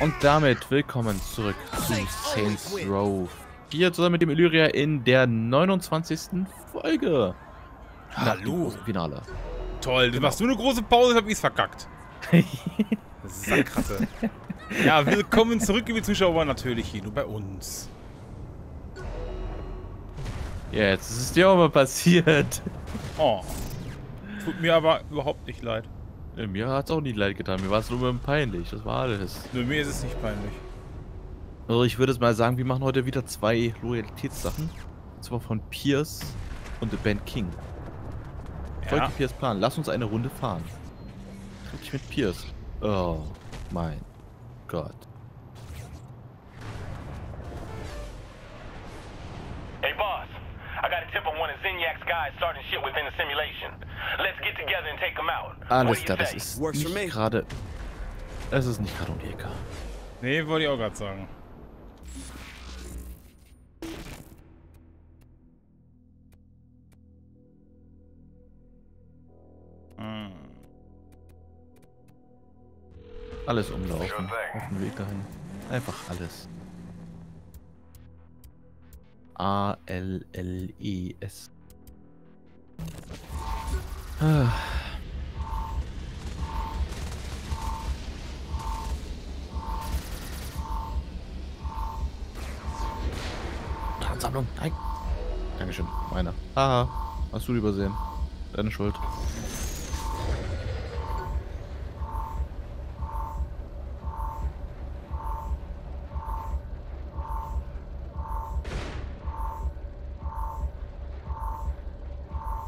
Und damit willkommen zurück zu Saints Row 4 zusammen mit dem Illyria in der 29. Folge. Hallo. Finale. Toll, du machst so eine große Pause, hab ich's verkackt. Sackkasse. Ja, willkommen zurück, liebe Zuschauer, natürlich hier nur bei uns. Ja, jetzt ist es dir auch mal passiert. Oh. Tut mir aber überhaupt nicht leid. Mir hat es auch nicht leid getan, mir war es nur peinlich, das war alles. Nur mir ist es nicht peinlich. Also ich würde es mal sagen, wir machen heute wieder zwei Loyalitätssachen. Und zwar von Pierce und The Band King. Folge Pierce Plan, lass uns eine Runde fahren. Triff dich mit Pierce. Oh mein Gott. Hey Boss, I got a tip on one of Zinyak's guys starting shit within the simulation. Let's get together and take them out. Alles klar, das ist nicht gerade. Es ist nicht gerade um die Ecke. Nee, wollte ich auch gerade sagen. Hm. Alles umlaufen. Auf dem Weg dahin. Einfach alles. A-L-L-E-S. Sammlung, nein. Dankeschön, meine. Haha, hast du übersehen. Deine Schuld.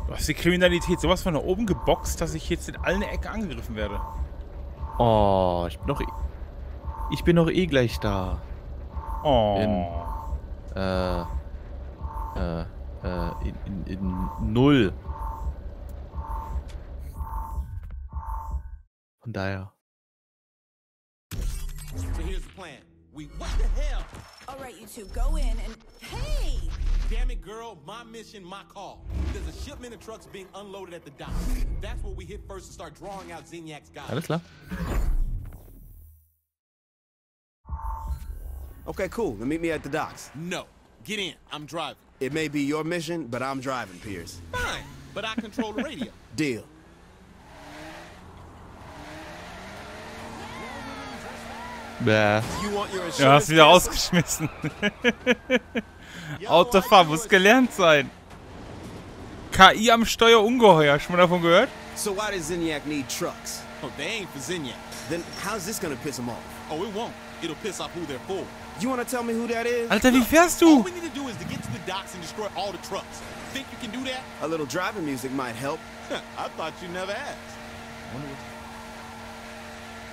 Was die Kriminalität sowas von da oben geboxt, dass ich jetzt in allen Ecken angegriffen werde. Oh, ich bin noch eh gleich da. Oh. In null. Von daher. So here's the plan. We what the hell? All right, you two go in and hey. Damn it, girl, my mission, my call. There's a shipment of trucks being unloaded at the dock. That's where we hit first to start drawing out Zinyak's guys. Alles klar. Okay, cool. Then meet me at the docks. No. Get in. I'm driving. It may be your mission, but I'm driving, Pierce. Fine. But I control the radio. Deal. Bäh. Du hast wieder ausgeschmissen. Autofahren muss gelernt sein. KI am Steuer ungeheuer. Schon mal davon gehört? So why does Zinyak need trucks? Oh, they ain't for Zinyak. Then how's this gonna piss him off? Oh, it won't. It'll piss off who they're for. You want to tell me who that is? Alter, wie fährst du? All we need to do is to get to the docks and destroy all the trucks. Think you can do that? A little driving music might help. I thought you never asked.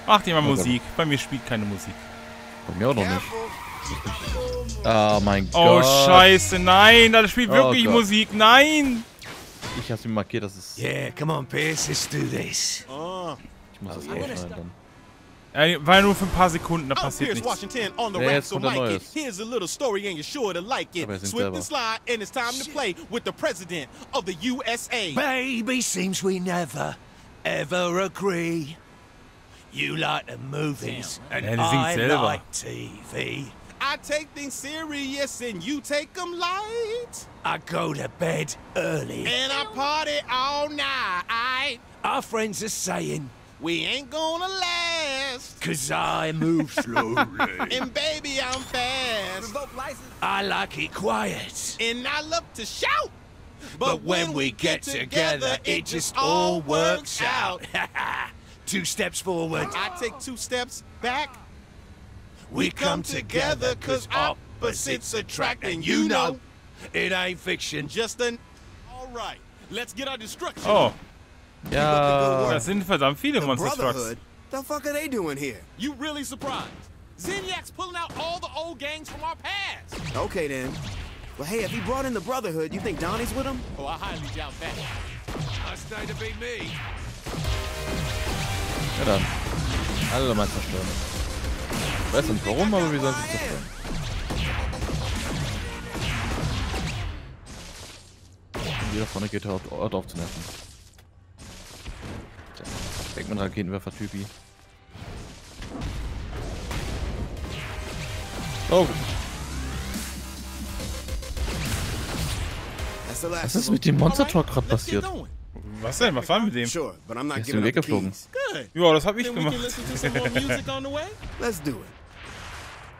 Macht ihr mal Musik. Bei mir spielt keine Musik. Bei mir auch noch nicht. Oh mein Gott. Oh Scheiße, nein, das spielt wirklich Musik. Nein! Ich hab's mir markiert, das ist. Yeah, come on, Pierce, let's do this. Oh. Ich muss das ausschneiden. Weil nur für ein paar Sekunden, da passiert nichts. Ja, jetzt kommt ein neues. Aber er singt selber. Shit. Baby, seems we never, ever agree. You like the movies and I like TV. I take things serious and you take them light. I go to bed early and I party all night. Our friends are saying we ain't gonna last. Cause I move slowly. And baby, I'm fast. I like it quiet. And I love to shout. But when we get together, it just all works out. 2 steps forward. I take 2 steps back. We come together cause opposites attract. And you know, it ain't fiction. Just an... Alright, let's get our destruction. Oh. Ja, das sind verdammt viele Monster Trucks. The fuck are they doing here? You really surprised? Zinyak's pulling out all the old gangs from our past. Okay then. Well, hey, if he brought in the Brotherhood, you think Donnie's with him? Oh, I highly doubt that. I stay to be me. Ja dann. Alle mal zerstören. Ich weiß nicht warum, aber wir sollen sie zerstören. Und jeder vorne geht halt Ort aufzunehmen. Denkt man Raketenwerfer-Typi. Oh. Was ist mit dem Monster-Truck gerade passiert? Was denn? Was war mit dem? Der ist den Weg geflogen. Ja, das hab ich gemacht.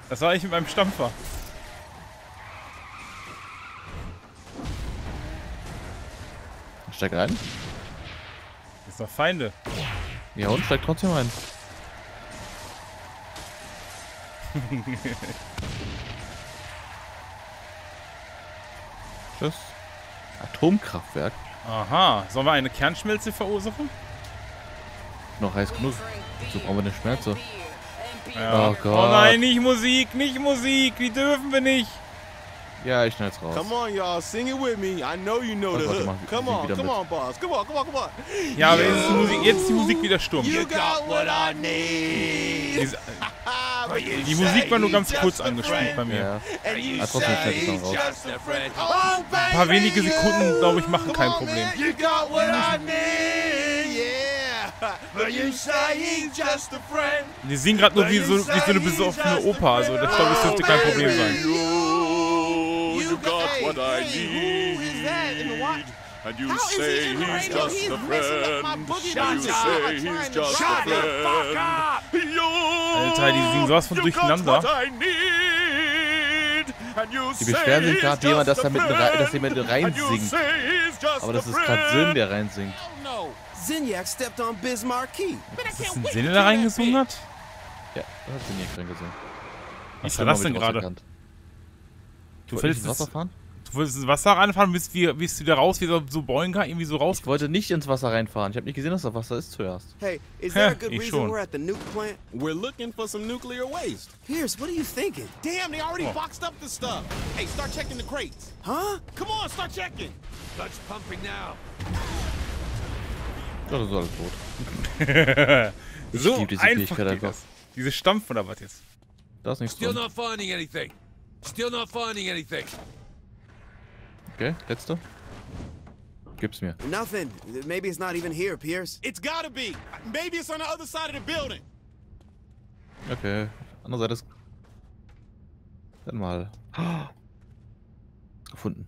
Das war ich mit meinem Stampfer. Steig rein. Das sind doch Feinde. Ja, und steig trotzdem rein. Tschüss. Atomkraftwerk. Aha. Sollen wir eine Kernschmelze verursachen? Noch heiß genug. So brauchen wir eine Schmerze. Ja. Oh Gott. Oh nein, nicht Musik, nicht Musik. Wie dürfen wir nicht? Ja, ich schneid's raus. Come on, y'all, sing it with me. I know you know the hook. Come on, come on, boss. Come on, come on, come on. Ja, aber jetzt ist die Musik wieder stumm. You got what I need. Die Musik war nur ganz kurz angespielt bei mir. Ja, trotzdem schneid's dann raus. Ein paar wenige Sekunden, glaube ich, machen kein Problem. You got what I need, yeah. But you say just a friend. Die singen gerade nur wie so eine besoffene Oper, also das, glaube ich, dürfte kein Problem sein. Got what I need. Who is that and what? And you say he's just a friend. You say he's just a friend. Alter, die singen sowas von durcheinander. Die beschweren sich gerade jemand, dass jemand reinsingt. Aber das ist gerade Sinn, der reinsingt. Zinyak stepped on Biz Marquis. Ist das ein Sinn, der da reingesungen hat? Ja, das hat Zinyak reingesungen. Was war das denn gerade? Du willst ins Wasser reinfahren, bist wieder raus, wie so Boinga irgendwie so raus. Ich wollte nicht ins Wasser reinfahren. Ich habe nicht gesehen, dass da Wasser ist zuerst. Hey, is there a good reason we're at the nuke plant? We're looking for some nuclear waste. Pierce, what are you thinking? Damn, they already boxed up the stuff. Hey, start checking the crates. Huh? Come on, start checking. Starts pumping now. Das ist alles tot. So liebe diese Fähigkeit einfach. Diese Stampf oder was jetzt? Da ist nichts drin. Still not finding anything. Still not finding anything. Okay, letzte. Gib's mir. Nothing. Maybe it's not even here, Pierce. It's gotta be. Maybe it's on the other side of the building. Okay, andere Seite ist. Dann mal. Gefunden.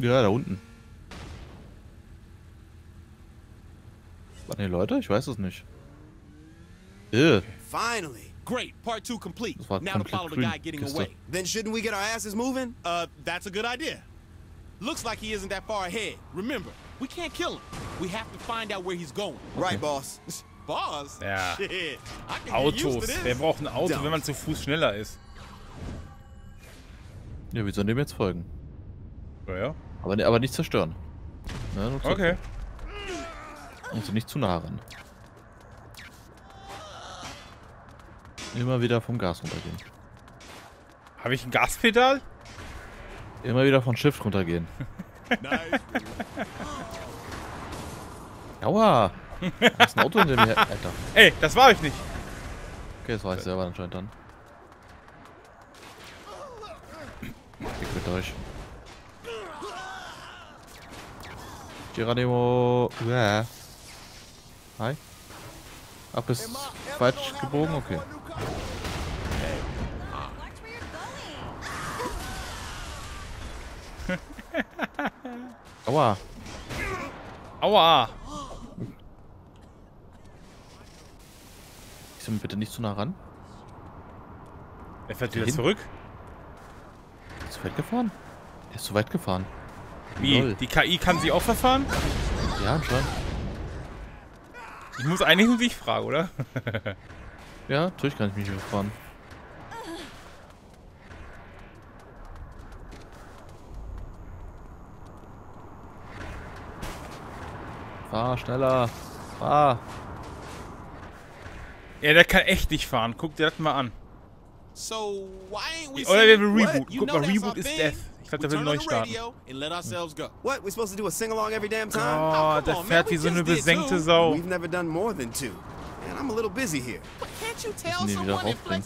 Ja, da unten. Waren die Leute? Ich weiß es nicht. Finally. Great, part 2 complete. Now to follow the guy getting away. Then shouldn't we get our asses moving? That's a good idea. Looks like he isn't that far ahead. Remember, we can't kill him. We have to find out where he's going. Right, boss. Boss? Ja. Shit. Autos. Wer braucht ein Auto, wenn man zu Fuß schneller ist? Ja, wir sollen dem jetzt folgen. Ja. Aber nicht zerstören. Ja, okay. Also nicht zu nah ran. Immer wieder vom Gas runtergehen. Habe ich ein Gaspedal? Immer wieder von Shift runtergehen. Aua! Da ist ein Auto hinter mir, Alter. Ey, das war ich nicht. Okay, das war ich selber anscheinend dann. Ich mit euch. Geronimo. Yeah. Hi. Ab ist falsch gebogen, okay. Aua. Aua. Ich soll bitte nicht zu nah ran. Er fährt wieder zurück. Ist zu weit gefahren? Er ist zu weit gefahren. Wie? Null. Die KI kann sie auch verfahren? Ja, anscheinend. Ich muss eigentlich nur dich fragen, oder? Ja, natürlich kann ich mich überfahren. Fahr schneller. Fahr. Ja, der kann echt nicht fahren. Guck dir das mal an. Oder wir will Reboot. Guck mal, Reboot ist Death. Ich glaube, der will neu starten. Oh, der fährt wie so eine besenkte Sau. Ich bin wieder raufbringen.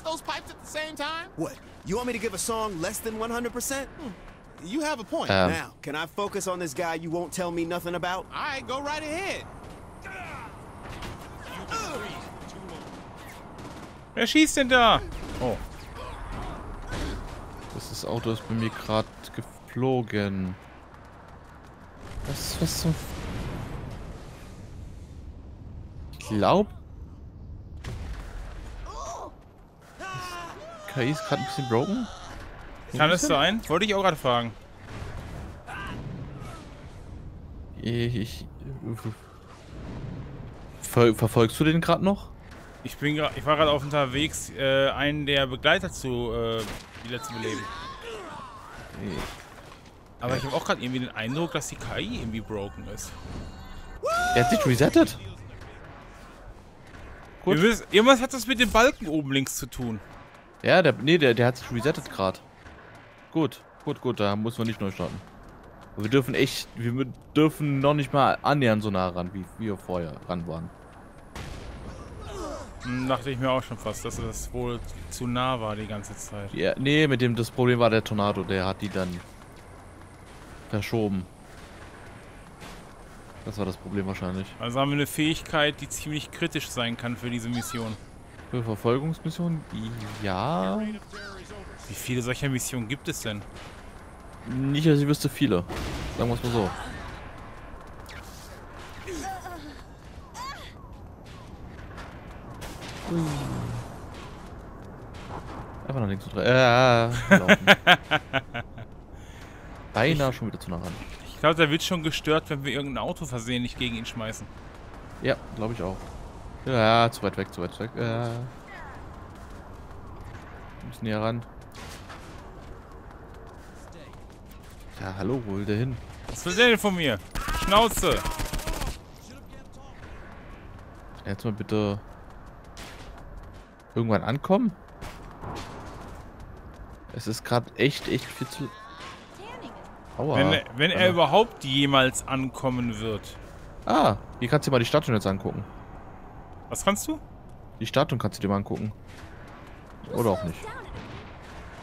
Wer schießt denn da? Oh. Das Auto ist bei mir gerade geflogen. Was zum... Ich glaube... KI ist gerade ein bisschen broken. Kann das sein? Wollte ich auch gerade fragen. Verfolgst du den gerade noch? Ich war gerade auf unterwegs, einen der Begleiter zu wieder zu beleben. Nee. Aber ich habe auch gerade irgendwie den Eindruck, dass die KI irgendwie broken ist. Er hat sich resettet. Gut. Irgendwas hat das mit dem Balken oben links zu tun. Ja, der hat sich resettet gerade. Gut, da muss man nicht neu starten. Aber wir dürfen noch nicht mal annähernd so nah ran, wie wir vorher ran waren. Dachte ich mir auch schon fast, dass das wohl zu nah war die ganze Zeit. Ja, nee, das Problem war der Tornado, der hat die dann verschoben. Das war das Problem wahrscheinlich. Also haben wir eine Fähigkeit, die ziemlich kritisch sein kann für diese Mission. Für Verfolgungsmissionen? Ja. Wie viele solcher Missionen gibt es denn? Nicht, dass ich wüsste, viele. Sagen wir es mal so. Einfach nach links und rechts. Beinahe schon wieder zu nah ran. Ich glaube, der wird schon gestört, wenn wir irgendein Auto versehentlich gegen ihn schmeißen. Ja, glaube ich auch. Ja, zu weit weg. Wir müssen näher ran. Ja, hallo, wo will der hin? Was will der denn von mir? Schnauze! Jetzt mal bitte... irgendwann ankommen? Es ist gerade echt viel zu... Aua. Wenn er überhaupt jemals ankommen wird. Ah, hier kannst du dir mal die Statuen jetzt angucken. Was kannst du? Die Statuen kannst du dir mal angucken. Oder auch nicht.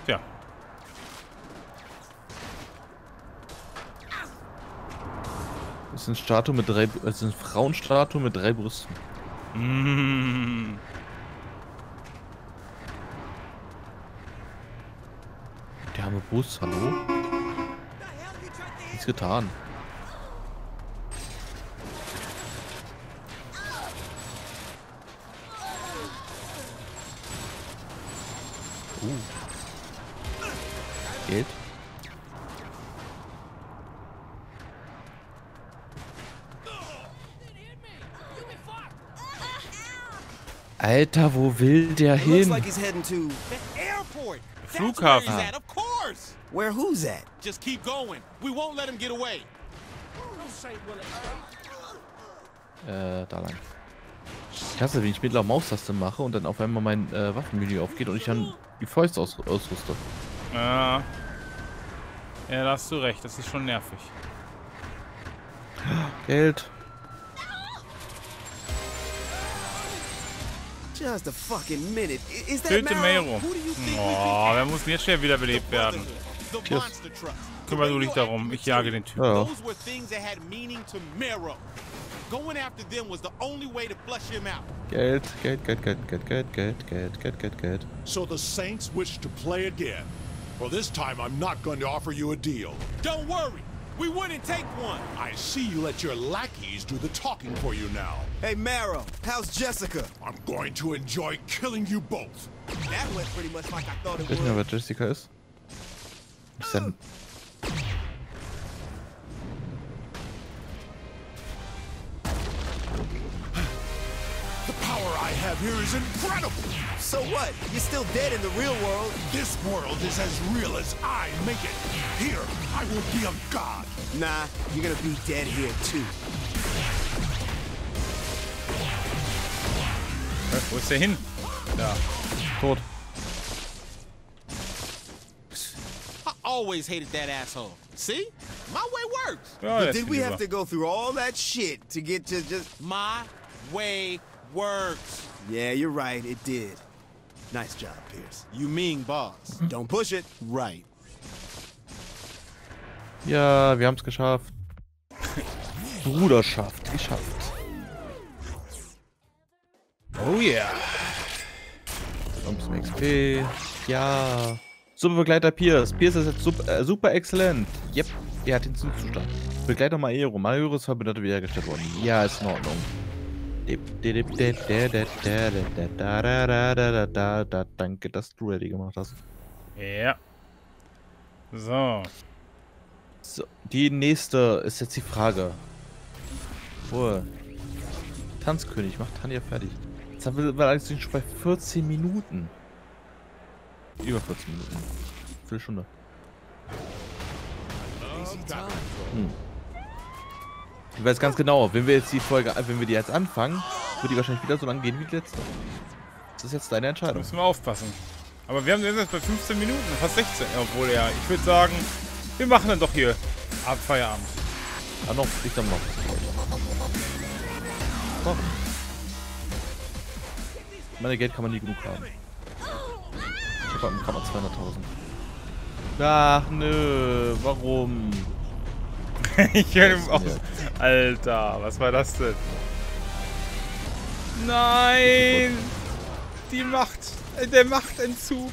Tja. Das sind Statuen mit drei... Es sind Frauenstatuen mit drei Brüsten. Mm. Der arme Bus, hallo? Nichts getan. Geld. Alter, wo will der hin? Flughafen. Where who's at? Just keep going. We won't let him get away. Da lang. Ich hasse, wenn ich mit der Maustaste mache und dann auf einmal mein Waffenmenü aufgeht und ich dann die Fäuste ausrüste. Ja. Ja, da hast du recht. Das ist schon nervig. Geld. Töte Maero. Oh, der muss jetzt schwer wiederbelebt werden. Pierce. Kümmer du dich darum, ich jage den Typen. Ja. Geld. So the Saints wish to play again. Well, this time I'm not going to offer you a deal. Don't worry. We wouldn't take one. I see you let your lackeys do the talking for you now. Hey, Maero, how's Jessica? I'm going to enjoy killing you both. That went pretty much like I thought it would. I don't know what Jessica is. Seven. The power I have here is incredible. So what? You're still dead in the real world. This world is as real as I make it. Here, I will be a god. Nah, you're gonna be dead here too. Wo ist der hin? Da. Tot. I always hated that asshole. See? My way works. But did we have to go through all that shit to get to just... My way works. Yeah, you're right, it did. Nice job, Pierce. You mean boss. Don't push it. Right. Ja, wir haben es geschafft. Bruderschaft geschafft. Oh yeah. Ups, XP. Ja. Superbegleiter Pierce. Pierce ist jetzt super exzellent. Yep, er hat den Zustand. Begleiter Maero. Maero ist verbindet wiederhergestellt worden. Ja, ist in Ordnung. Danke, dass du ready gemacht hast. Ja. So. So, die nächste ist jetzt die Frage. Boah. Tanzkönig, macht Tanja fertig. Jetzt haben wir allerdings schon bei 14 Minuten. Über 14 Minuten. Viertelstunde. Hm. Ich weiß ganz genau, wenn wir jetzt die Folge, wenn wir die jetzt anfangen, wird die wahrscheinlich wieder so lang gehen wie die letzte. Das ist jetzt deine Entscheidung. Da müssen wir aufpassen. Aber wir haben jetzt bei 15 Minuten, fast 16. Obwohl ja, ich würde sagen, wir machen dann doch hier ab Feierabend. Ah, noch, ich dann noch. Warum? Meine Geld kann man nie genug haben. Ich habe gerade 200.000. Ach, nö, warum? Ich höre ihm aus. Alter, was war das denn? Nein! Die Macht! Der Machtentzug!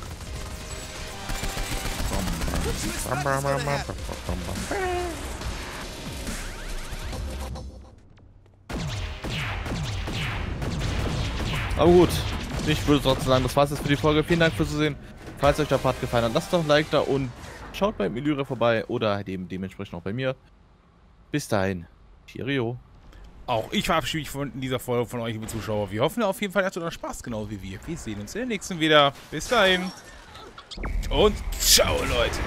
Aber gut, ich würde trotzdem sagen, das war's jetzt für die Folge. Vielen Dank fürs Zusehen. Falls euch der Part gefallen hat, lasst doch ein Like da und schaut beim Illyria vorbei oder dementsprechend auch bei mir. Bis dahin, Cheerio. Auch ich verabschiede mich von dieser Folge von euch, liebe Zuschauer. Wir hoffen auf jeden Fall, ihr hattet euren Spaß, genauso wie wir. Wir sehen uns in der nächsten wieder. Bis dahin. Und ciao, Leute.